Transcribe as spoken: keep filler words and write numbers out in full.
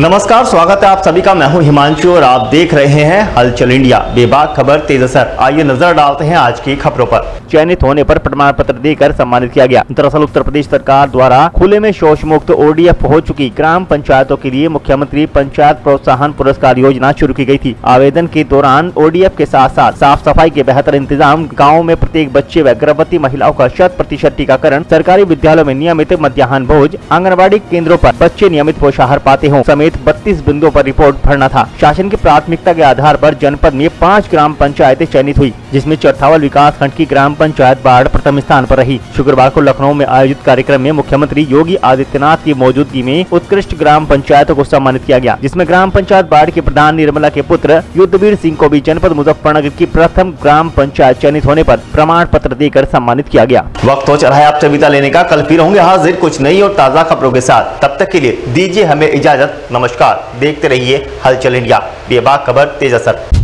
नमस्कार, स्वागत है आप सभी का। मैं हूं हिमांशु और आप देख रहे हैं हलचल इंडिया, बेबाक खबर तेज असर। आइए नजर डालते हैं आज की खबरों पर। चयनित होने पर प्रमाण पत्र देकर सम्मानित किया गया। दरअसल उत्तर प्रदेश सरकार द्वारा खुले में शौच मुक्त ओडीएफ हो चुकी ग्राम पंचायतों के लिए मुख्यमंत्री पंचायत प्रोत्साहन पुरस्कार योजना शुरू की गई थी। आवेदन के दौरान ओडीएफ के साथ साथ साफ सफाई के बेहतर इंतजाम, गाँव में प्रत्येक बच्चे व गर्भवती महिलाओं का शत प्रतिशत टीकाकरण, सरकारी विद्यालयों में नियमित मध्याह्न भोज, आंगनबाड़ी केंद्रों पर बच्चे नियमित पोषाहार पाते हों समेत बत्तीस बिंदुओं पर रिपोर्ट भरना था। शासन की प्राथमिकता के आधार पर जनपद में पाँच ग्राम पंचायतें चयनित हुई, जिसमें चौथावल विकासखंड की ग्राम पंचायत बार्ड प्रथम स्थान पर रही। शुक्रवार को लखनऊ में आयोजित कार्यक्रम में मुख्यमंत्री योगी आदित्यनाथ की मौजूदगी में उत्कृष्ट ग्राम पंचायतों को सम्मानित किया गया, जिसमें ग्राम पंचायत बार्ड के प्रधान निर्मला के पुत्र युद्धवीर सिंह को भी जनपद मुजफ्फरनगर की प्रथम ग्राम पंचायत चयनित होने पर प्रमाण पत्र देकर सम्मानित किया गया। वक्त हो चला है आपसे विदा लेने का। कल फिर होंगे हाजिर कुछ नई और ताज़ा खबरों के साथ। तब तक के लिए दीजिए हमें इजाजत। नमस्कार, देखते रहिए हलचल इंडिया, बेबाक खबर तेज असर।